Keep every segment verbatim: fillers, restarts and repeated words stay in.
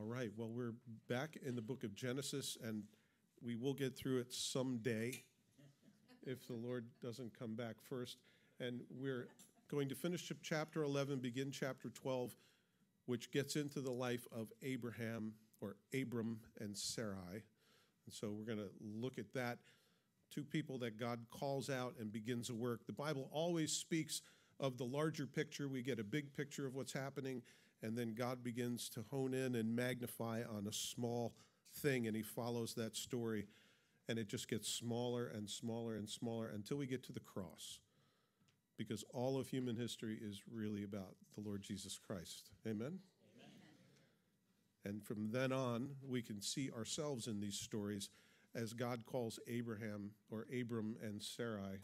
All right, well, we're back in the book of Genesis, and we will get through it someday if the Lord doesn't come back first. And we're going to finish chapter eleven, begin chapter twelve, which gets into the life of Abraham, or Abram and Sarai. And so we're going to look at that, two people that God calls out and begins a work. The Bible always speaks of the larger picture. We get a big picture of what's happening, and then God begins to hone in and magnify on a small thing, and he follows that story, and it just gets smaller and smaller and smaller until we get to the cross, because all of human history is really about the Lord Jesus Christ. Amen? Amen. And from then on, we can see ourselves in these stories as God calls Abraham, or Abram and Sarai.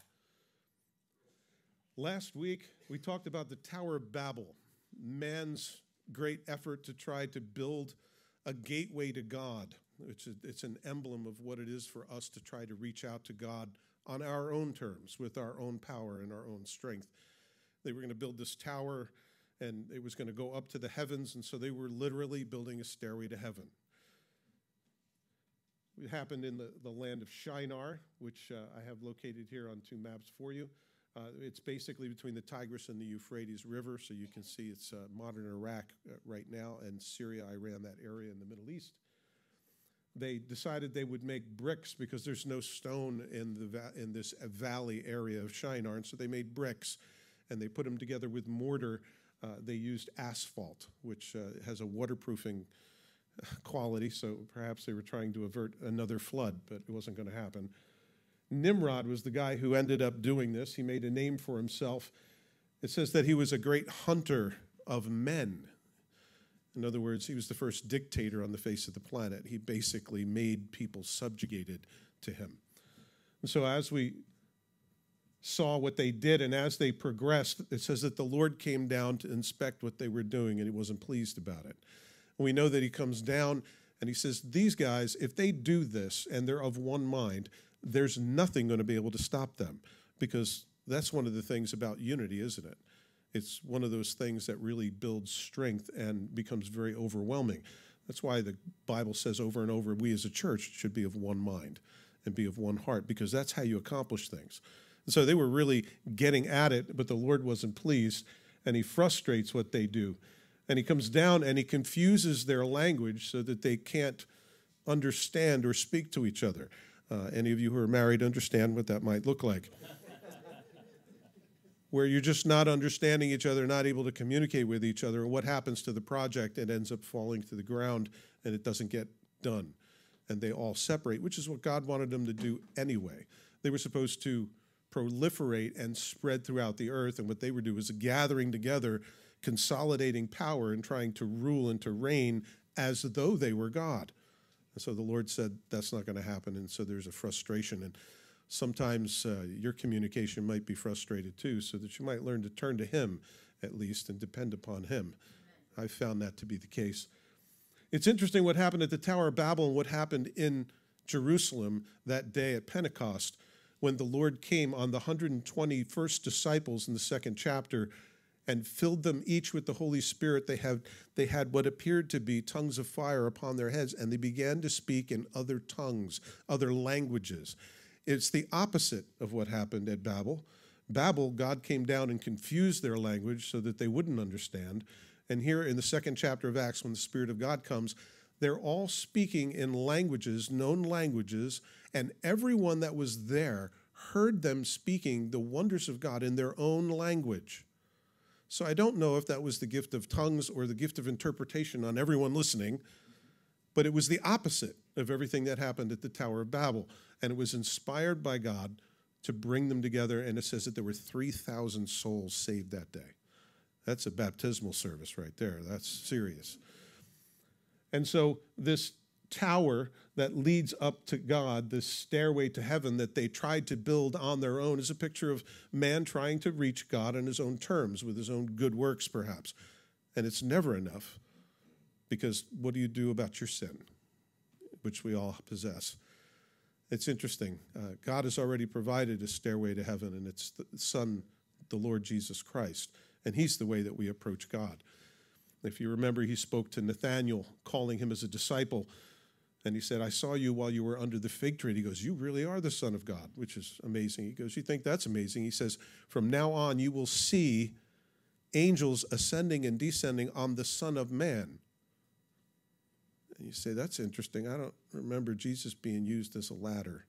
Last week, we talked about the Tower of Babel, man's great effort to try to build a gateway to God, which is, it's an emblem of what it is for us to try to reach out to God on our own terms, with our own power and our own strength. They were going to build this tower, and it was going to go up to the heavens, and so they were literally building a stairway to heaven. It happened in the, the land of Shinar, which uh, I have located here on two maps for you. Uh, it's basically between the Tigris and the Euphrates River, so you can see it's uh, modern Iraq uh, right now, and Syria, Iran, that area in the Middle East. They decided they would make bricks because there's no stone in the va in this valley area of Shinar, and so they made bricks, and they put them together with mortar. Uh, they used asphalt, which uh, has a waterproofing quality, so perhaps they were trying to avert another flood, but it wasn't going to happen. Nimrod was the guy who ended up doing this. He made a name for himself. It says that he was a great hunter of men. In other words, he was the first dictator on the face of the planet. He basically made people subjugated to him. And so as we saw what they did and as they progressed, it says that the Lord came down to inspect what they were doing, and he wasn't pleased about it. And we know that he comes down and he says, these guys, if they do this and they're of one mind, there's nothing going to be able to stop them, because that's one of the things about unity, isn't it? It's one of those things that really builds strength and becomes very overwhelming. That's why the Bible says over and over, we as a church should be of one mind and be of one heart, because that's how you accomplish things. And so they were really getting at it, but the Lord wasn't pleased, and he frustrates what they do. And he comes down and he confuses their language so that they can't understand or speak to each other. Uh, any of you who are married understand what that might look like, where you're just not understanding each other, not able to communicate with each other. What happens to the project? It ends up falling to the ground, and it doesn't get done, and they all separate, which is what God wanted them to do anyway. They were supposed to proliferate and spread throughout the earth, and what they were doing was gathering together, consolidating power, and trying to rule and to reign as though they were God. And so the Lord said, that's not going to happen. And so there's a frustration. And sometimes uh, your communication might be frustrated too, so that you might learn to turn to him at least and depend upon him. I found that to be the case. It's interesting what happened at the Tower of Babel and what happened in Jerusalem that day at Pentecost when the Lord came on the one hundred twenty-first disciples in the second chapter and filled them each with the Holy Spirit. They have, they had what appeared to be tongues of fire upon their heads, and they began to speak in other tongues, other languages. It's the opposite of what happened at Babel. Babel, God came down and confused their language so that they wouldn't understand. And here in the second chapter of Acts, when the Spirit of God comes, they're all speaking in languages, known languages, and everyone that was there heard them speaking the wonders of God in their own language. So I don't know if that was the gift of tongues or the gift of interpretation on everyone listening, but it was the opposite of everything that happened at the Tower of Babel. And it was inspired by God to bring them together, and it says that there were three thousand souls saved that day. That's a baptismal service right there. That's serious. And so this tower that leads up to God, this stairway to heaven that they tried to build on their own, is a picture of man trying to reach God on his own terms with his own good works, perhaps. And it's never enough, because what do you do about your sin, which we all possess? It's interesting. Uh, God has already provided a stairway to heaven, and it's the Son, the Lord Jesus Christ, and he's the way that we approach God. If you remember, he spoke to Nathanael, calling him as a disciple. And he said, I saw you while you were under the fig tree. And he goes, you really are the Son of God, which is amazing. He goes, you think that's amazing? He says, from now on, you will see angels ascending and descending on the Son of Man. And you say, that's interesting. I don't remember Jesus being used as a ladder.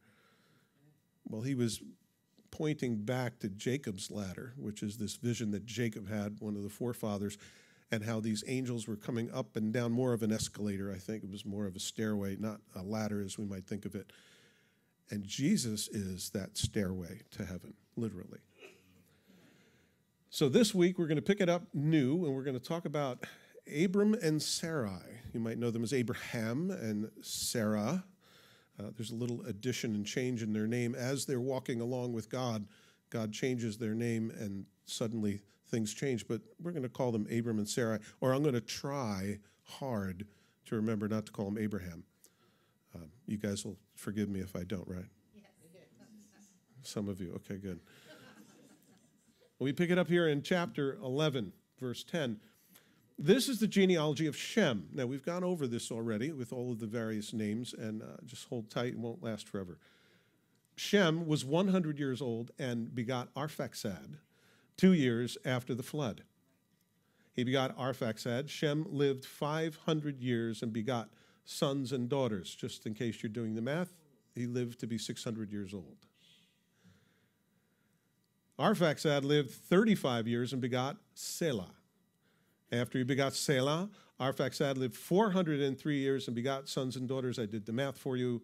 Well, he was pointing back to Jacob's ladder, which is this vision that Jacob had, one of the forefathers, and how these angels were coming up and down, more of an escalator, I think. It was more of a stairway, not a ladder as we might think of it. And Jesus is that stairway to heaven, literally. So this week, we're going to pick it up new, and we're going to talk about Abram and Sarai. You might know them as Abraham and Sarah. Uh, there's a little addition and change in their name. As they're walking along with God, God changes their name, and suddenly things change, but we're going to call them Abram and Sarai, or I'm going to try hard to remember not to call him Abraham. Um, you guys will forgive me if I don't, right? Yes. Some of you. Okay, good. Well, we pick it up here in chapter eleven, verse ten. This is the genealogy of Shem. Now, we've gone over this already with all of the various names, and uh, just hold tight, it won't last forever. Shem was one hundred years old and begot Arphaxad, two years after the flood. He begot Arphaxad. Shem lived five hundred years and begot sons and daughters. Just in case you're doing the math, he lived to be six hundred years old. Arphaxad lived thirty-five years and begot Selah. After he begot Selah, Arphaxad lived four hundred three years and begot sons and daughters. I did the math for you,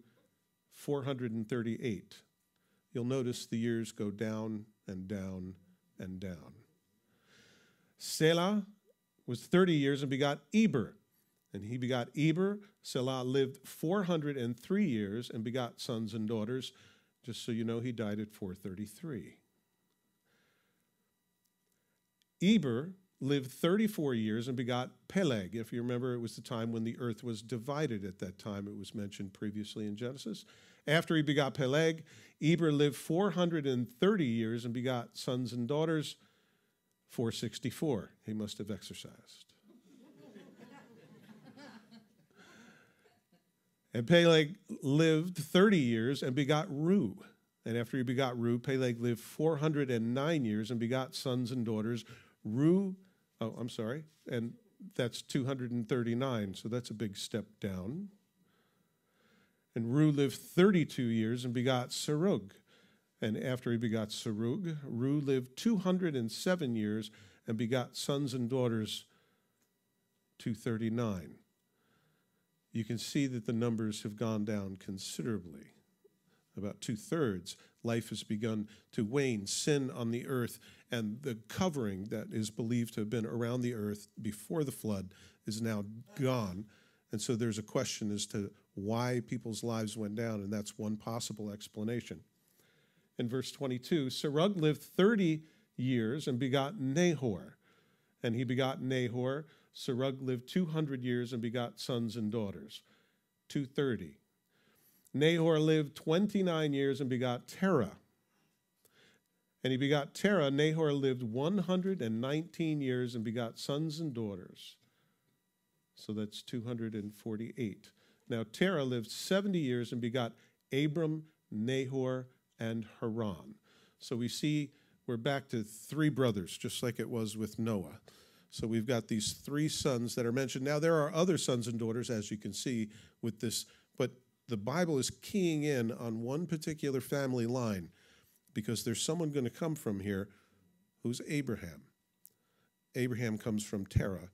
four hundred thirty-eight. You'll notice the years go down and down and down. Selah was thirty years and begot Eber. And he begot Eber. Selah lived four hundred three years and begot sons and daughters. Just so you know, he died at four thirty-three. Eber lived thirty-four years and begot Peleg. If you remember, it was the time when the earth was divided at that time. It was mentioned previously in Genesis. After he begot Peleg, Eber lived four hundred thirty years and begot sons and daughters, four sixty-four. He must have exercised. And Peleg lived thirty years and begot Reu. And after he begot Reu, Peleg lived four hundred nine years and begot sons and daughters. Reu, oh, I'm sorry, and that's two hundred thirty-nine, so that's a big step down. And Reu lived thirty-two years and begot Serug. And after he begot Serug, Reu lived two hundred seven years and begot sons and daughters, two thirty-nine. You can see that the numbers have gone down considerably. About two-thirds, life has begun to wane, sin on the earth, and the covering that is believed to have been around the earth before the flood is now gone. And so there's a question as to why people's lives went down, and that's one possible explanation. In verse twenty-two, Serug lived thirty years and begot Nahor. And he begot Nahor. Serug lived two hundred years and begot sons and daughters, two thirty. Nahor lived twenty-nine years and begot Terah. And he begot Terah. Nahor lived one hundred nineteen years and begot sons and daughters. So that's two hundred forty-eight. Now, Terah lived seventy years and begot Abram, Nahor, and Haran. So we see we're back to three brothers, just like it was with Noah. So we've got these three sons that are mentioned. Now, there are other sons and daughters, as you can see, with this. But the Bible is keying in on one particular family line because there's someone going to come from here who's Abraham. Abraham comes from Terah.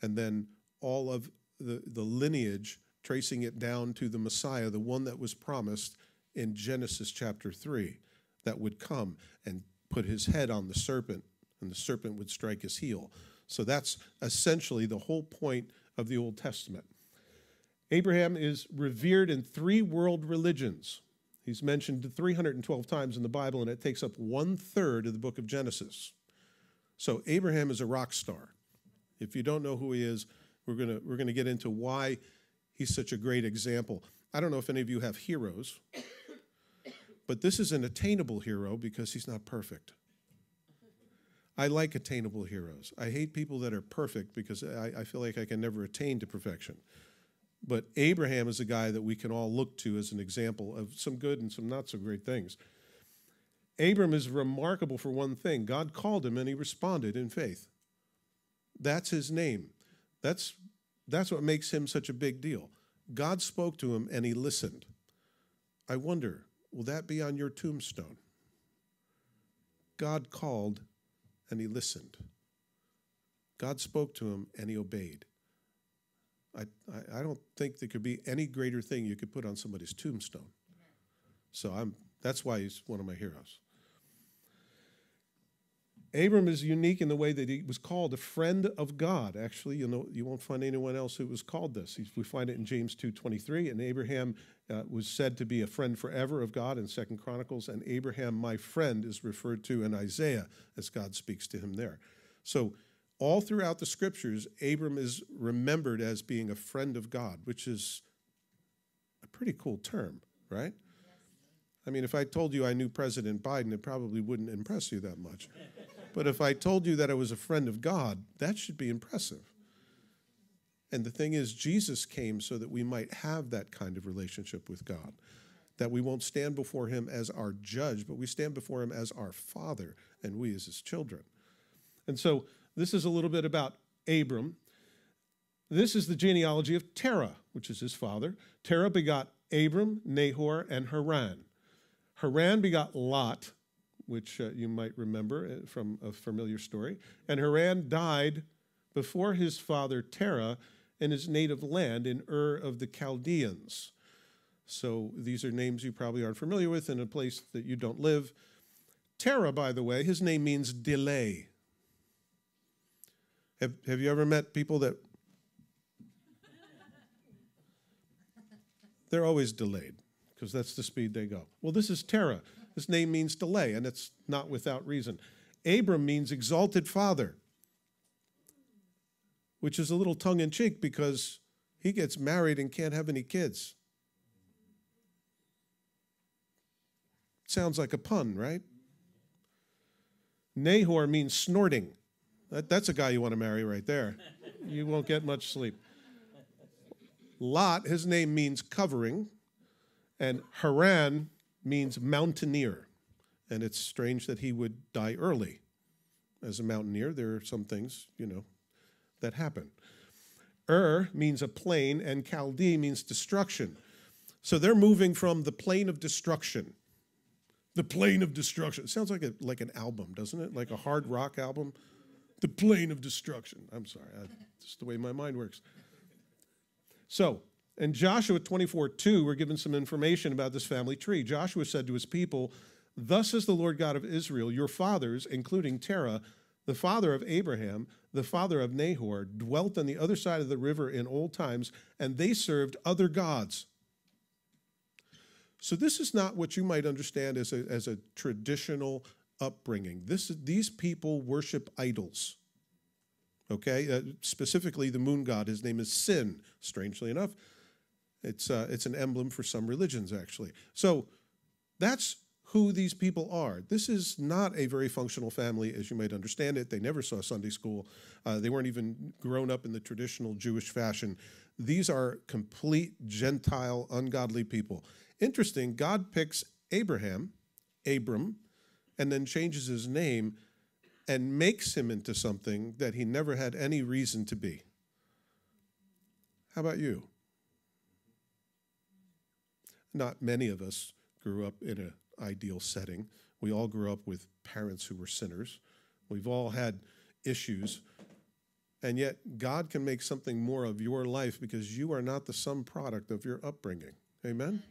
And then all of the, the lineage, tracing it down to the Messiah, the one that was promised in Genesis chapter three, that would come and put his head on the serpent, and the serpent would strike his heel. So that's essentially the whole point of the Old Testament. Abraham is revered in three world religions. He's mentioned three hundred twelve times in the Bible, and it takes up one-third of the book of Genesis. So Abraham is a rock star. If you don't know who he is, we're gonna, we're gonna get into why he's such a great example. I don't know if any of you have heroes, but this is an attainable hero because he's not perfect. I like attainable heroes. I hate people that are perfect because I, I feel like I can never attain to perfection. But Abraham is a guy that we can all look to as an example of some good and some not so great things. Abram is remarkable for one thing. God called him and he responded in faith. That's his name. That's, that's what makes him such a big deal. God spoke to him and he listened. I wonder, will that be on your tombstone? God called and he listened. God spoke to him and he obeyed. I, I don't think there could be any greater thing you could put on somebody's tombstone. So I'm, that's why he's one of my heroes. Abram is unique in the way that he was called a friend of God. Actually, you know, you won't find anyone else who was called this. He's, we find it in James two twenty-three, and Abraham uh, was said to be a friend forever of God in Second Chronicles, and Abraham, my friend, is referred to in Isaiah as God speaks to him there. So all throughout the scriptures, Abram is remembered as being a friend of God, which is a pretty cool term, right? I mean, if I told you I knew President Biden, it probably wouldn't impress you that much. But if I told you that I was a friend of God, that should be impressive. And the thing is, Jesus came so that we might have that kind of relationship with God, that we won't stand before him as our judge, but we stand before him as our Father, and we as his children. And so this is a little bit about Abram. This is the genealogy of Terah, which is his father. Terah begot Abram, Nahor, and Haran. Haran begot Lot, which uh, you might remember from a familiar story. And Haran died before his father Terah in his native land in Ur of the Chaldeans. So these are names you probably aren't familiar with in a place that you don't live. Terah, by the way, his name means delay. Have, have you ever met people that... They're always delayed because that's the speed they go. Well, this is Terah. His name means delay, and it's not without reason. Abram means exalted father, which is a little tongue-in-cheek because he gets married and can't have any kids. Sounds like a pun, right? Nahor means snorting. That, that's a guy you want to marry right there. You won't get much sleep. Lot, his name means covering, and Haran means mountaineer, and it's strange that he would die early. As a mountaineer, there are some things, you know, that happen. Ur means a plain, and Chaldee means destruction. So they're moving from the plain of destruction. The plain of destruction. It sounds like a, like an album, doesn't it? Like a hard rock album. The plain of destruction. I'm sorry, that's just the way my mind works. So, in Joshua twenty-four two, we're given some information about this family tree. Joshua said to his people, "Thus is the Lord God of Israel, your fathers, including Terah, the father of Abraham, the father of Nahor, dwelt on the other side of the river in old times, and they served other gods." So this is not what you might understand as a, as a traditional upbringing. This, these people worship idols. Okay? Uh, specifically, the moon god. His name is Sin, strangely enough. It's, uh, it's an emblem for some religions, actually. So that's who these people are. This is not a very functional family, as you might understand it. They never saw Sunday school. Uh, they weren't even grown up in the traditional Jewish fashion. These are complete Gentile, ungodly people. Interesting, God picks Abraham, Abram, and then changes his name and makes him into something that he never had any reason to be. How about you? Not many of us grew up in an ideal setting. We all grew up with parents who were sinners. We've all had issues. And yet God can make something more of your life because you are not the sum product of your upbringing. Amen? Amen. Amen.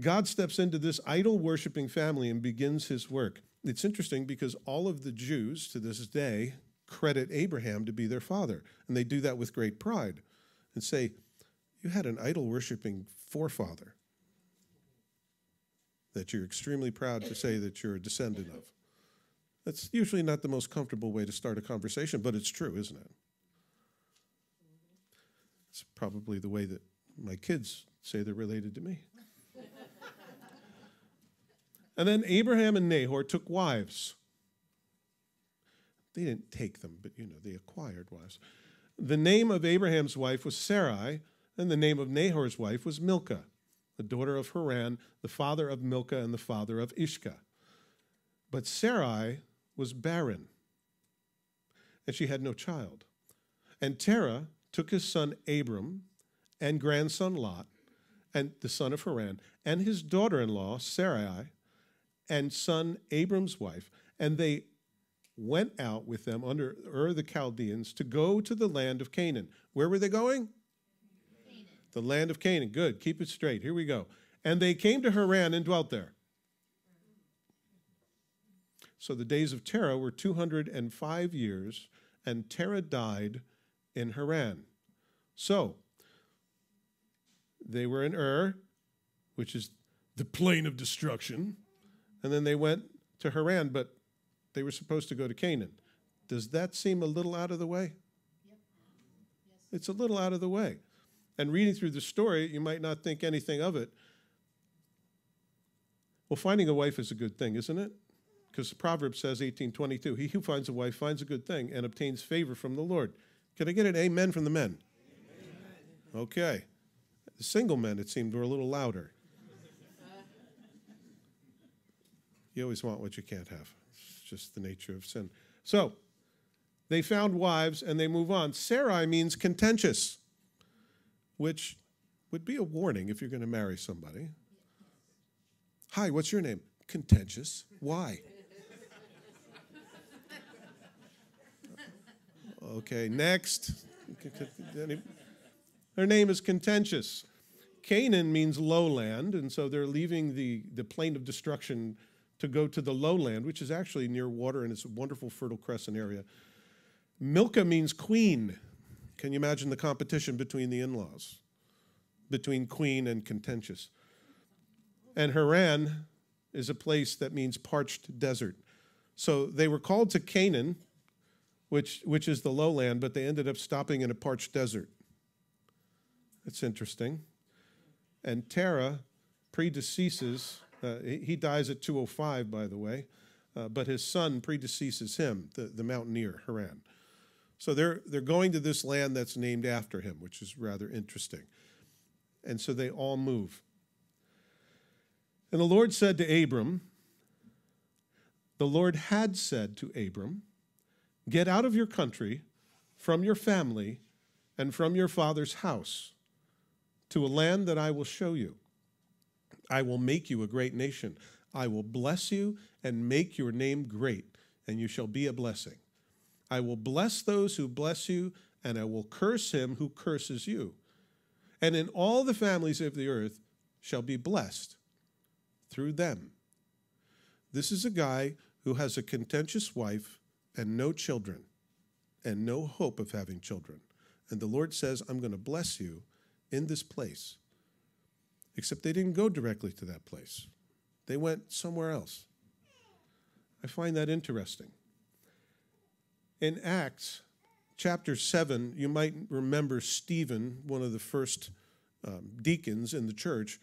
God steps into this idol-worshiping family and begins his work. It's interesting because all of the Jews to this day credit Abraham to be their father. And they do that with great pride. And say, you had an idol-worshiping forefather that you're extremely proud to say that you're a descendant of. That's usually not the most comfortable way to start a conversation, but it's true, isn't it? It's probably the way that my kids say they're related to me. And then Abraham and Nahor took wives. They didn't take them, but you know, they acquired wives. The name of Abraham's wife was Sarai, and the name of Nahor's wife was Milcah, the daughter of Haran, the father of Milcah and the father of Ishka. But Sarai was barren, and she had no child. And Terah took his son Abram and grandson Lot, and the son of Haran, and his daughter-in-law Sarai, and son Abram's wife, and they went out with them under Ur of the Chaldeans to go to the land of Canaan. Where were they going? Canaan. The land of Canaan. Good. Keep it straight. Here we go. And they came to Haran and dwelt there. So the days of Terah were two hundred and five years, and Terah died in Haran. So they were in Ur, which is the plain of destruction, and then they went to Haran, but they were supposed to go to Canaan. Does that seem a little out of the way? Yep. Yes. It's a little out of the way. And reading through the story, you might not think anything of it. Well, finding a wife is a good thing, isn't it? Because the proverb says, eighteen twenty-two, he who finds a wife finds a good thing and obtains favor from the Lord. Can I get an amen from the men? Amen. Okay. The single men, it seemed, were a little louder. You always want what you can't have. It's just the nature of sin. So they found wives and they move on. Sarai means contentious, which would be a warning if you're going to marry somebody. Hi, what's your name? Contentious. Why? Okay, next. Her name is contentious. Canaan means lowland, and so they're leaving the, the plain of destruction to go to the lowland, which is actually near water, and it's a wonderful Fertile Crescent area. Milcah means queen. Can you imagine the competition between the in-laws, between queen and contentious? And Haran is a place that means parched desert. So they were called to Canaan, which, which is the lowland, but they ended up stopping in a parched desert. That's interesting. And Terah predeceases... Uh, he dies at two oh five, by the way, uh, but his son predeceases him, the, the mountaineer, Haran. So they're, they're going to this land that's named after him, which is rather interesting. And so they all move. And the Lord said to Abram, the Lord had said to Abram, get out of your country, from your family, and from your father's house, to a land that I will show you. I will make you a great nation. I will bless you and make your name great, and you shall be a blessing. I will bless those who bless you, and I will curse him who curses you. And in all the families of the earth shall be blessed through them. This is a guy who has a contentious wife and no children and no hope of having children. And the Lord says, I'm going to bless you in this place. Except they didn't go directly to that place. They went somewhere else. I find that interesting. In Acts chapter seven, you might remember Stephen, one of the first um, deacons in the church,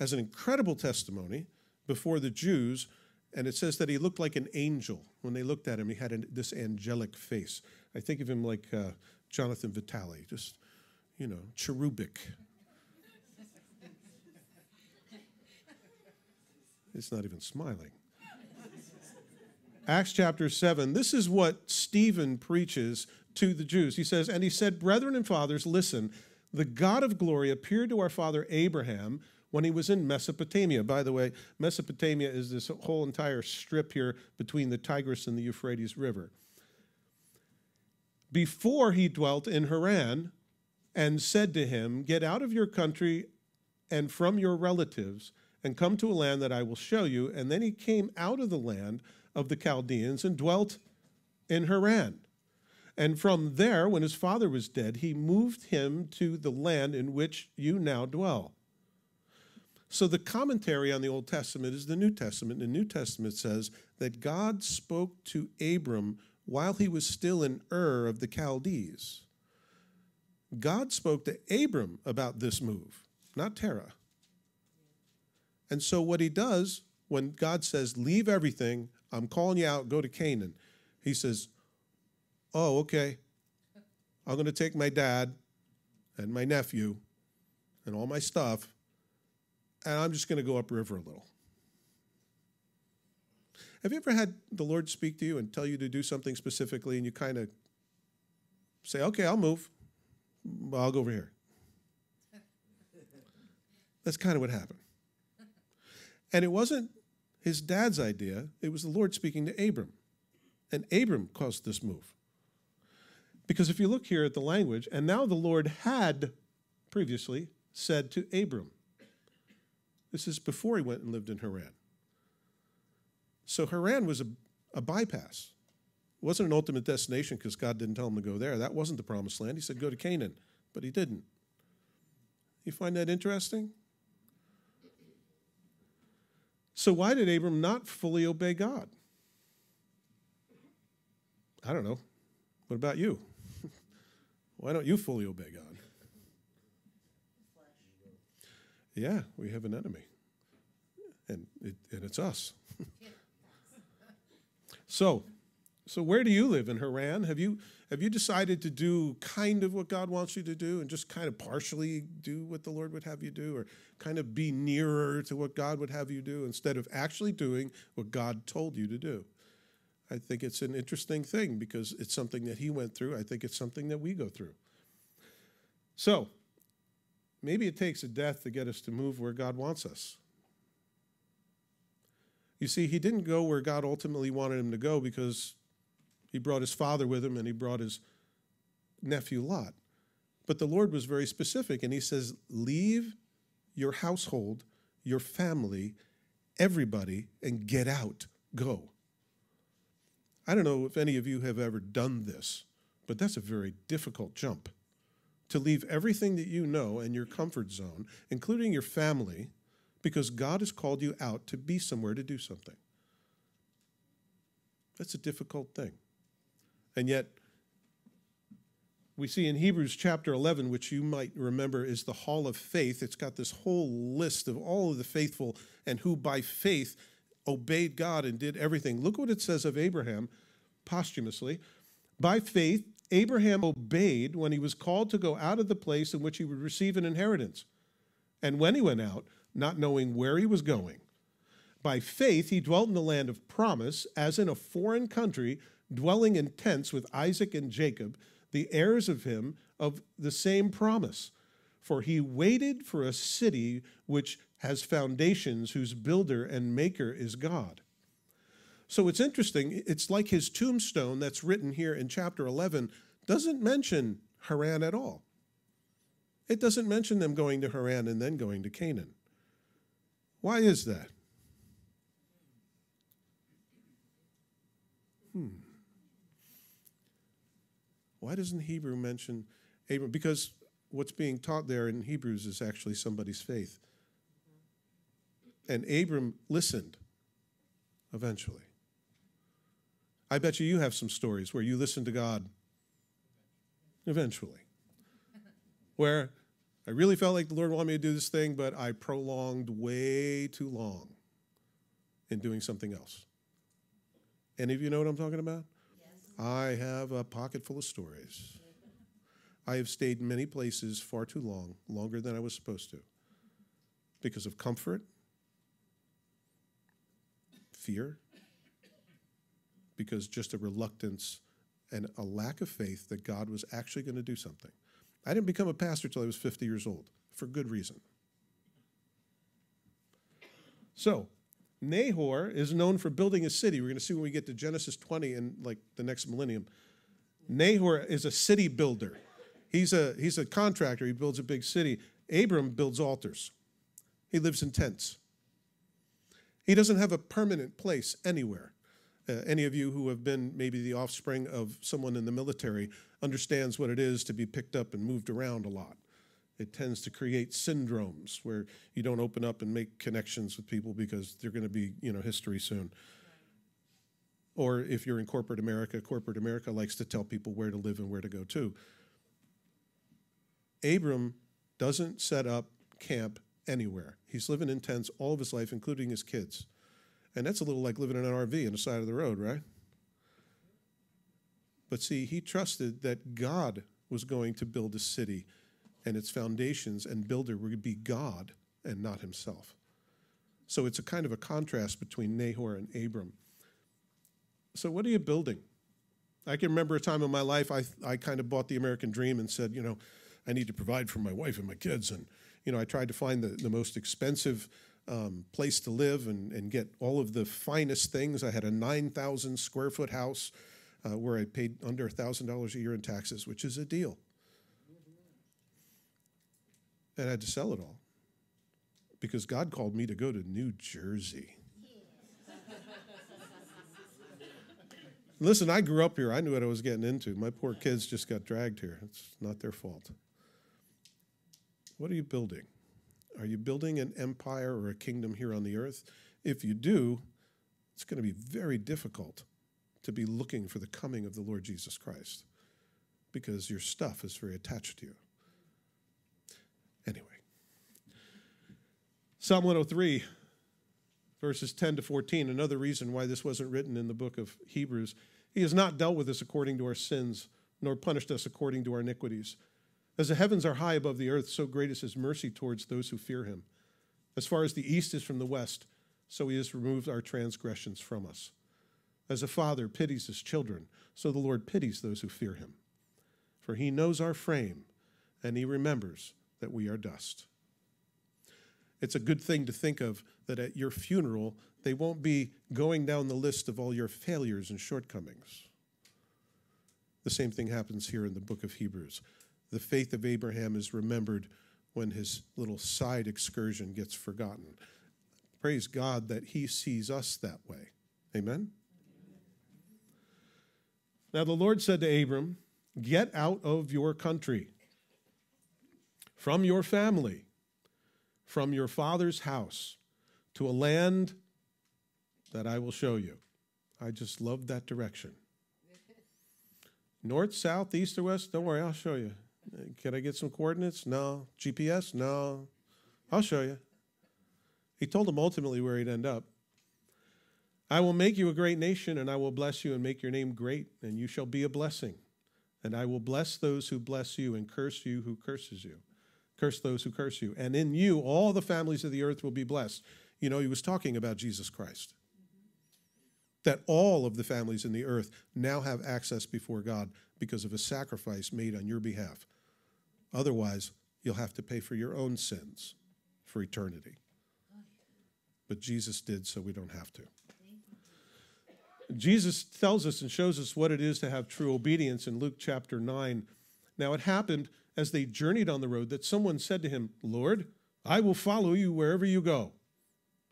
has an incredible testimony before the Jews, and it says that he looked like an angel. When they looked at him, he had an, this angelic face. I think of him like uh, Jonathan Vitale, just, you know, cherubic. It's not even smiling. Acts chapter seven, this is what Stephen preaches to the Jews. He says, and he said, brethren and fathers, listen, the God of glory appeared to our father Abraham when he was in Mesopotamia. By the way, Mesopotamia is this whole entire strip here between the Tigris and the Euphrates River. Before he dwelt in Haran, and said to him, get out of your country and from your relatives, and come to a land that I will show you. And then he came out of the land of the Chaldeans and dwelt in Haran. And from there, when his father was dead, he moved him to the land in which you now dwell. So the commentary on the Old Testament is the New Testament. The New Testament says that God spoke to Abram while he was still in Ur of the Chaldees. God spoke to Abram about this move, not Terah. And so what he does when God says, leave everything, I'm calling you out, go to Canaan, he says, oh, okay, I'm going to take my dad and my nephew and all my stuff, and I'm just going to go upriver a little. Have you ever had the Lord speak to you and tell you to do something specifically, and you kind of say, okay, I'll move, but I'll go over here? That's kind of what happened. And it wasn't his dad's idea. It was the Lord speaking to Abram. And Abram caused this move. Because if you look here at the language, and now the Lord had previously said to Abram. This is before he went and lived in Haran. So Haran was a, a bypass. It wasn't an ultimate destination because God didn't tell him to go there. That wasn't the promised land. He said, go to Canaan, but he didn't. You find that interesting? So why did Abram not fully obey God? I don't know. What about you? Why don't you fully obey God? Yeah, we have an enemy. And, it, and it's us. so, so where do you live in Haran? Have you, have you decided to do kind of what God wants you to do and just kind of partially do what the Lord would have you do, or kind of be nearer to what God would have you do instead of actually doing what God told you to do? I think it's an interesting thing because it's something that he went through. I think it's something that we go through. So maybe it takes a death to get us to move where God wants us. You see, he didn't go where God ultimately wanted him to go because he brought his father with him and he brought his nephew Lot. But the Lord was very specific, and he says, leave your household, your family, everybody, and get out, go. I don't know if any of you have ever done this, but that's a very difficult jump. To leave everything that you know and your comfort zone, including your family, because God has called you out to be somewhere to do something. That's a difficult thing. And yet, we see in Hebrews chapter eleven, which you might remember is the hall of faith. It's got this whole list of all of the faithful and who by faith obeyed God and did everything. Look what it says of Abraham posthumously. By faith, Abraham obeyed when he was called to go out of the place in which he would receive an inheritance. And when he went out, not knowing where he was going, by faith he dwelt in the land of promise, as in a foreign country, dwelling in tents with Isaac and Jacob, the heirs of him of the same promise. For he waited for a city which has foundations, whose builder and maker is God. So it's interesting. It's like his tombstone that's written here in chapter eleven doesn't mention Haran at all. It doesn't mention them going to Haran and then going to Canaan. Why is that? Hmm. Why doesn't Hebrew mention Abram? Because what's being taught there in Hebrews is actually somebody's faith. And Abram listened eventually. I bet you you have some stories where you listened to God eventually, where I really felt like the Lord wanted me to do this thing, but I prolonged way too long in doing something else. Any of you know what I'm talking about? Yes. I have a pocket full of stories. I have stayed in many places far too long, longer than I was supposed to, because of comfort, fear, because just a reluctance and a lack of faith that God was actually going to do something. I didn't become a pastor till I was fifty years old, for good reason. So, Nahor is known for building a city. We're going to see when we get to Genesis twenty in like the next millennium. Nahor is a city builder. He's a, he's a contractor. He builds a big city. Abram builds altars. He lives in tents. He doesn't have a permanent place anywhere. Uh, any of you who have been maybe the offspring of someone in the military understands what it is to be picked up and moved around a lot. It tends to create syndromes where you don't open up and make connections with people because they're going to be, you know, history soon. Or if you're in corporate America, corporate America likes to tell people where to live and where to go to. Abram doesn't set up camp anywhere. He's living in tents all of his life, including his kids. And that's a little like living in an R V on the side of the road, right? But see, he trusted that God was going to build a city, and its foundations and builder would be God and not himself. So it's a kind of a contrast between Nahor and Abram. So what are you building? I can remember a time in my life I, I kind of bought the American dream and said, you know, I need to provide for my wife and my kids. And, you know, I tried to find the, the most expensive um, place to live and, and get all of the finest things. I had a nine thousand square foot house uh, where I paid under one thousand dollars a year in taxes, which is a deal. And I had to sell it all because God called me to go to New Jersey. Listen, I grew up here. I knew what I was getting into. My poor kids just got dragged here. It's not their fault. What are you building? Are you building an empire or a kingdom here on the earth? If you do, it's going to be very difficult to be looking for the coming of the Lord Jesus Christ because your stuff is very attached to you. Anyway, Psalm one oh three, verses ten to fourteen, another reason why this wasn't written in the book of Hebrews. He has not dealt with us according to our sins, nor punished us according to our iniquities. As the heavens are high above the earth, so great is his mercy towards those who fear him. As far as the east is from the west, so he has removed our transgressions from us. As a father pities his children, so the Lord pities those who fear him. For he knows our frame, and he remembers that we are dust. It's a good thing to think of that at your funeral, they won't be going down the list of all your failures and shortcomings. The same thing happens here in the book of Hebrews. The faith of Abraham is remembered when his little side excursion gets forgotten. Praise God that he sees us that way. Amen? Now the Lord said to Abram, "Get out of your country, from your family, from your father's house, to a land that I will show you." I just love that direction. North, south, east, or west? Don't worry, I'll show you. Can I get some coordinates? No. G P S? No. I'll show you. He told him ultimately where he'd end up. "I will make you a great nation, and I will bless you and make your name great, and you shall be a blessing. And I will bless those who bless you and curse you who curses you. Curse those who curse you. And in you, all the families of the earth will be blessed." You know, he was talking about Jesus Christ. That all of the families in the earth now have access before God because of a sacrifice made on your behalf. Otherwise, you'll have to pay for your own sins for eternity. But Jesus did, so we don't have to. Jesus tells us and shows us what it is to have true obedience in Luke chapter nine. Now, it happened as they journeyed on the road, that someone said to him, "Lord, I will follow you wherever you go."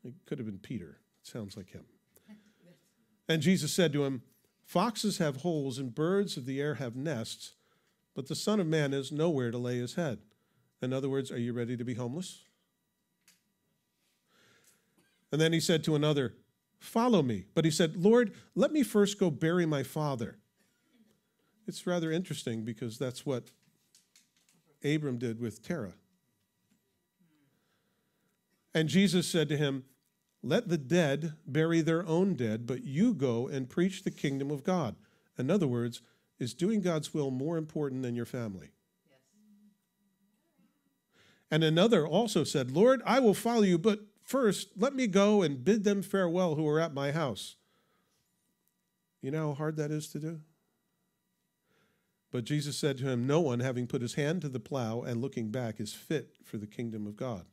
It could have been Peter. It sounds like him. And Jesus said to him, "Foxes have holes and birds of the air have nests, but the Son of Man has nowhere to lay his head." In other words, are you ready to be homeless? And then he said to another, "Follow me." But he said, "Lord, let me first go bury my father." It's rather interesting because that's what Abram did with Terah. And Jesus said to him, "Let the dead bury their own dead, but you go and preach the kingdom of God." In other words, is doing God's will more important than your family? Yes. And another also said, "Lord, I will follow you, but first let me go and bid them farewell who are at my house." You know how hard that is to do? But Jesus said to him, "No one, having put his hand to the plow and looking back, is fit for the kingdom of God."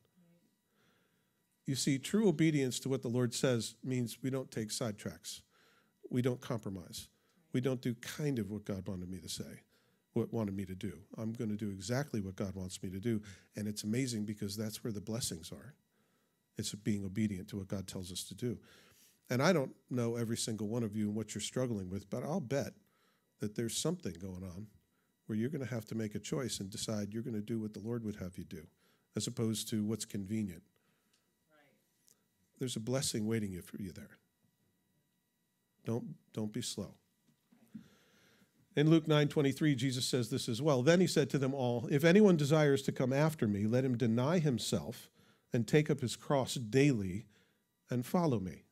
You see, true obedience to what the Lord says means we don't take sidetracks. We don't compromise. We don't do kind of what God wanted me to say, what wanted me to do. I'm going to do exactly what God wants me to do. And it's amazing because that's where the blessings are. It's being obedient to what God tells us to do. And I don't know every single one of you and what you're struggling with, but I'll bet that there's something going on where you're going to have to make a choice and decide you're going to do what the Lord would have you do as opposed to what's convenient. Right. There's a blessing waiting for you there. Don't, don't be slow. In Luke nine twenty-three, Jesus says this as well. "Then he said to them all, 'If anyone desires to come after me, let him deny himself and take up his cross daily and follow me.'"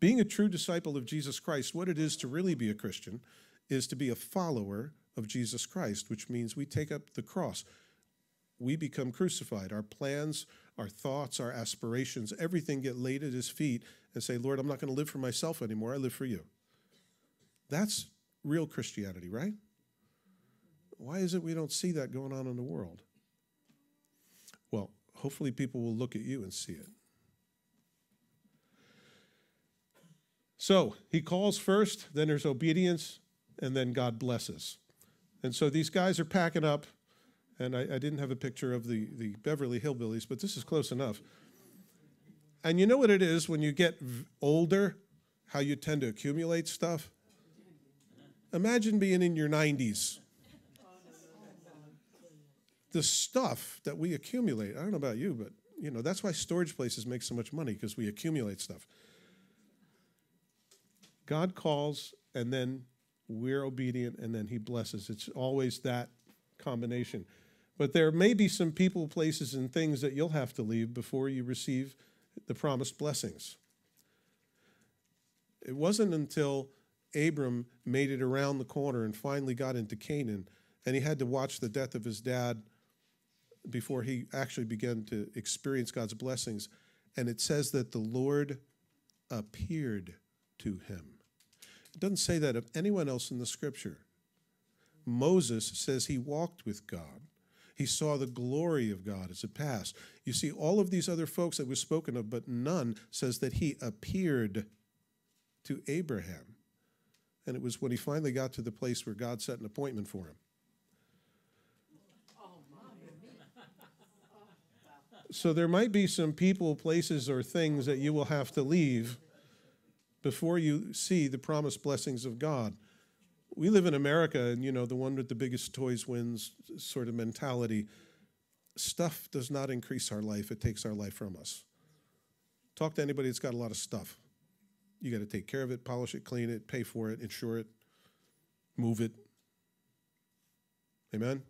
being a true disciple of Jesus Christ, what it is to really be a Christian, is to be a follower of Jesus Christ, which means we take up the cross. We become crucified. Our plans, our thoughts, our aspirations, everything get laid at his feet and say, Lord, I'm not going to live for myself anymore. I live for you. That's real Christianity, right? Why is it we don't see that going on in the world? Well, hopefully people will look at you and see it. So he calls first, then there's obedience, and then God blesses. And so these guys are packing up, and I, I didn't have a picture of the, the Beverly Hillbillies, but this is close enough. And you know what it is when you get older, how you tend to accumulate stuff? Imagine being in your nineties. The stuff that we accumulate, I don't know about you, but you know, that's why storage places make so much money, because we accumulate stuff. God calls, and then we're obedient, and then he blesses. It's always that combination. But there may be some people, places, and things that you'll have to leave before you receive the promised blessings. It wasn't until Abram made it around the corner and finally got into Canaan, and he had to watch the death of his dad before he actually began to experience God's blessings. And it says that the Lord appeared to him. It doesn't say that of anyone else in the scripture. Moses says he walked with God. He saw the glory of God as it passed. You see, all of these other folks that was spoken of, but none says that he appeared to Abraham. And it was when he finally got to the place where God set an appointment for him. So there might be some people, places, or things that you will have to leave before you see the promised blessings of God. We live in America, and you know, the one with the biggest toys wins sort of mentality. Stuff does not increase our life. It takes our life from us. Talk to anybody that's got a lot of stuff. You got to take care of it, polish it, clean it, pay for it, insure it, move it. Amen?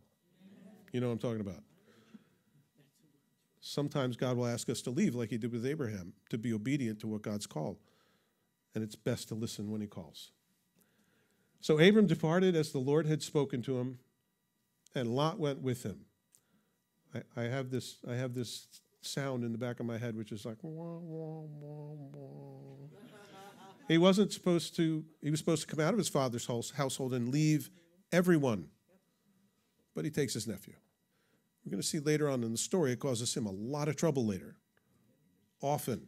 You know what I'm talking about. Sometimes God will ask us to leave, like he did with Abraham, to be obedient to what God's called. And it's best to listen when he calls. So Abram departed as the Lord had spoken to him, and Lot went with him. I, I, have, this, I have this sound in the back of my head, which is like, wah, wah, wah, wah. He wasn't supposed to, he was supposed to come out of his father's house, household and leave everyone. But he takes his nephew. We're going to see later on in the story, it causes him a lot of trouble later, often.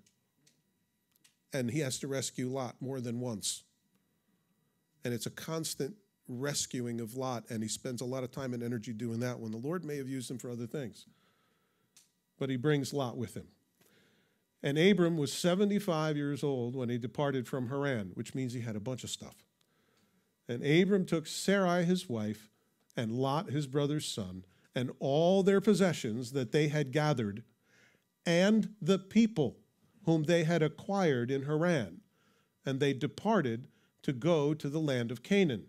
And he has to rescue Lot more than once. And it's a constant rescuing of Lot, and he spends a lot of time and energy doing that when the Lord may have used him for other things. But he brings Lot with him. And Abram was seventy-five years old when he departed from Haran, which means he had a bunch of stuff. And Abram took Sarai, his wife, and Lot, his brother's son, and all their possessions that they had gathered, and the people whom they had acquired in Haran, and they departed to go to the land of Canaan.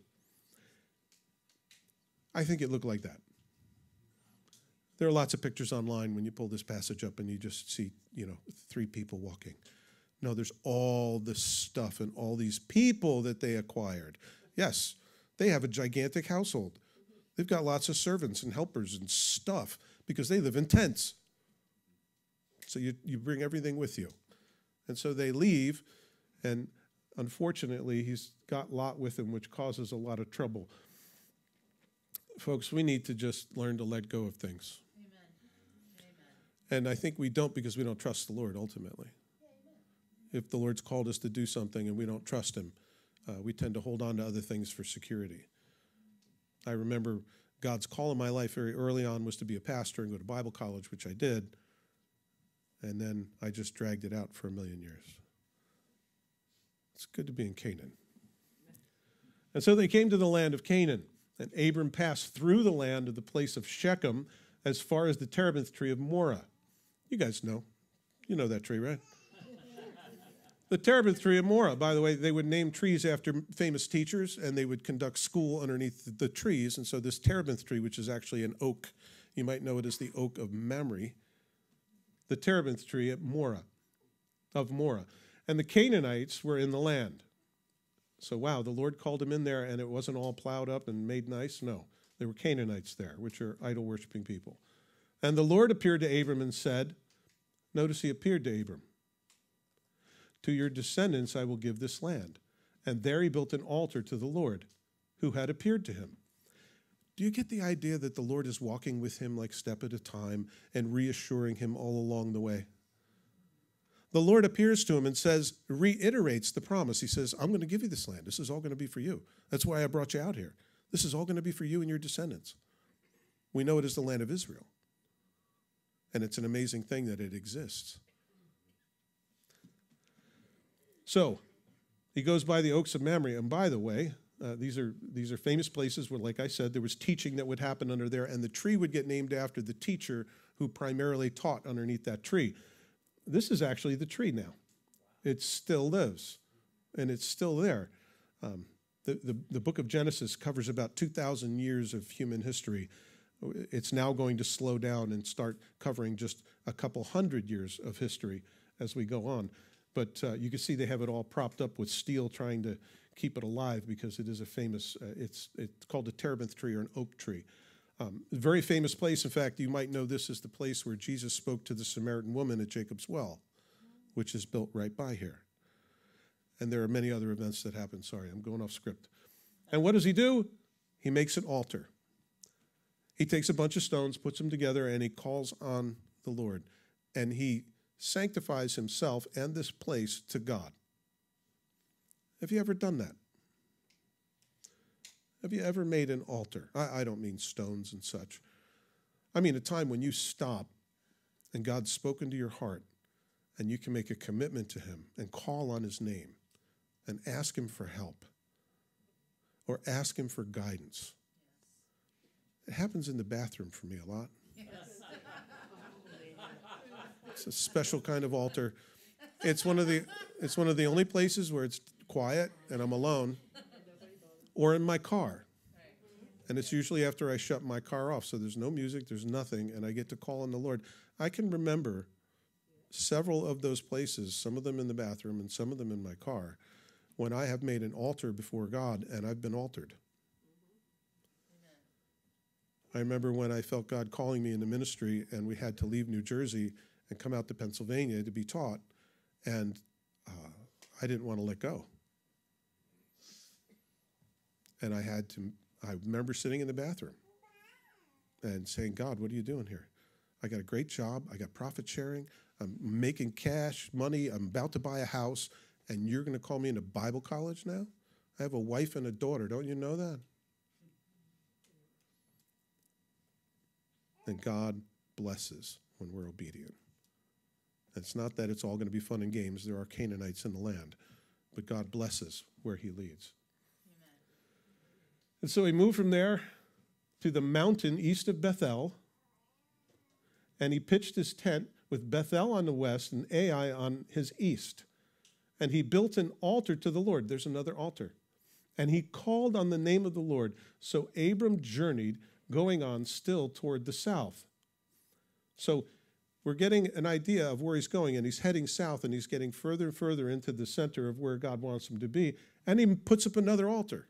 I think it looked like that. There are lots of pictures online when you pull this passage up and you just see, you know, three people walking. No, there's all this stuff and all these people that they acquired. Yes, they have a gigantic household. They've got lots of servants and helpers and stuff because they live in tents. So you, you bring everything with you. And so they leave, and unfortunately, he's got Lot with him, which causes a lot of trouble. Folks, we need to just learn to let go of things. Amen. Amen. And I think we don't because we don't trust the Lord, ultimately. If the Lord's called us to do something and we don't trust him, uh, we tend to hold on to other things for security. I remember God's call in my life very early on was to be a pastor and go to Bible college, which I did. And then I just dragged it out for a million years. It's good to be in Canaan. And so they came to the land of Canaan, and Abram passed through the land of the place of Shechem as far as the terebinth tree of Moreh. You guys know. You know that tree, right? The terebinth tree of Moreh, by the way, they would name trees after famous teachers, and they would conduct school underneath the trees. And so this terebinth tree, which is actually an oak, you might know it as the oak of Mamre, the terebinth tree at Moreh, of Moreh. and the Canaanites were in the land. So, wow, the Lord called him in there, and it wasn't all plowed up and made nice. No, there were Canaanites there, which are idol-worshiping people. And the Lord appeared to Abram and said, notice he appeared to Abram, to your descendants I will give this land. And there he built an altar to the Lord, who had appeared to him. Do you get the idea that the Lord is walking with him like step at a time and reassuring him all along the way? The Lord appears to him and says, reiterates the promise. He says, I'm going to give you this land. This is all going to be for you. That's why I brought you out here. This is all going to be for you and your descendants. We know it is the land of Israel. And it's an amazing thing that it exists. So, he goes by the oaks of Mamre. And by the way, uh, these are these are famous places where, like I said, there was teaching that would happen under there, and the tree would get named after the teacher who primarily taught underneath that tree. This is actually the tree now. It still lives, and it's still there. Um, the, the, the book of Genesis covers about two thousand years of human history. It's now going to slow down and start covering just a couple hundred years of history as we go on. But uh, you can see they have it all propped up with steel trying to keep it alive because it is a famous, uh, it's, it's called a terebinth tree or an oak tree. Um, very famous place. In fact, you might know this is the place where Jesus spoke to the Samaritan woman at Jacob's well, which is built right by here. And there are many other events that happen. Sorry, I'm going off script. And what does he do? He makes an altar. He takes a bunch of stones, puts them together, and he calls on the Lord. And he sanctifies himself and this place to God. Have you ever done that? Have you ever made an altar? I, I don't mean stones and such. I mean a time when you stop and God's spoken to your heart and you can make a commitment to him and call on his name and ask him for help or ask him for guidance. It happens in the bathroom for me a lot. Yes. It's a special kind of altar. It's one of the it's one of the only places where it's quiet and I'm alone, or in my car. And it's usually after I shut my car off, so there's no music, there's nothing, and I get to call on the Lord. I can remember several of those places, some of them in the bathroom and some of them in my car, when I have made an altar before God and I've been altered. I remember when I felt God calling me into ministry and we had to leave New Jersey and come out to Pennsylvania to be taught, and uh, I didn't want to let go. And I had to, I remember sitting in the bathroom and saying, God, what are you doing here? I got a great job. I got profit sharing. I'm making cash, money. I'm about to buy a house, and you're going to call me into Bible college now? I have a wife and a daughter. Don't you know that? And God blesses when we're obedient. It's not that it's all going to be fun and games. There are Canaanites in the land. But God blesses where he leads. Amen. And so he moved from there to the mountain east of Bethel. And he pitched his tent with Bethel on the west and Ai on his east. And he built an altar to the Lord. There's another altar. And he called on the name of the Lord. So Abram journeyed, going on still toward the south. So we're getting an idea of where he's going, and he's heading south, and he's getting further and further into the center of where God wants him to be, and he puts up another altar.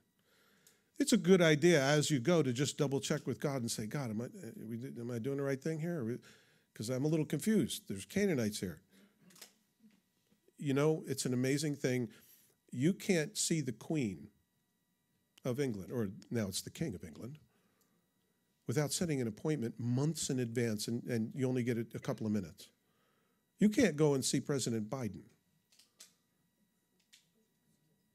It's a good idea as you go to just double-check with God and say, God, am I, am I doing the right thing here? Because I'm a little confused. There's Canaanites here. You know, it's an amazing thing. You can't see the Queen of England, or now it's the King of England, without setting an appointment months in advance, and, and you only get a couple of minutes. You can't go and see President Biden.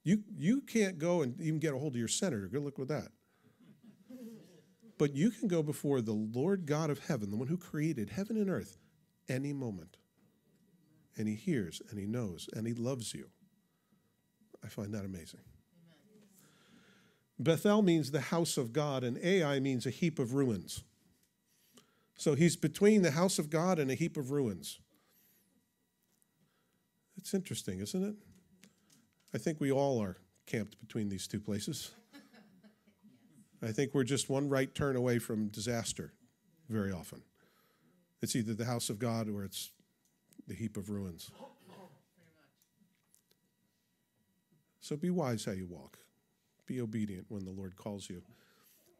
You, you can't go and even get a hold of your senator. Good luck with that. But you can go before the Lord God of heaven, the one who created heaven and earth, any moment. And he hears, and he knows, and he loves you. I find that amazing. Bethel means the house of God, and Ai means a heap of ruins. So he's between the house of God and a heap of ruins. It's interesting, isn't it? I think we all are camped between these two places. I think we're just one right turn away from disaster very often. It's either the house of God or it's the heap of ruins. So be wise how you walk. Be obedient when the Lord calls you.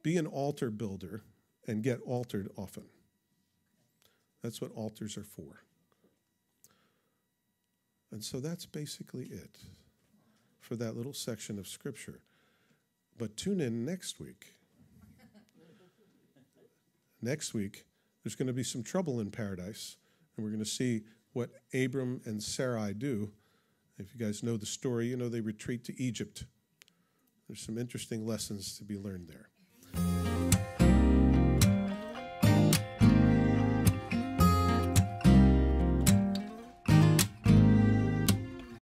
Be an altar builder and get altered often. That's what altars are for. And so that's basically it for that little section of Scripture. But tune in next week. Next week, there's going to be some trouble in paradise, and we're going to see what Abram and Sarai do. If you guys know the story, you know they retreat to Egypt. There's some interesting lessons to be learned there.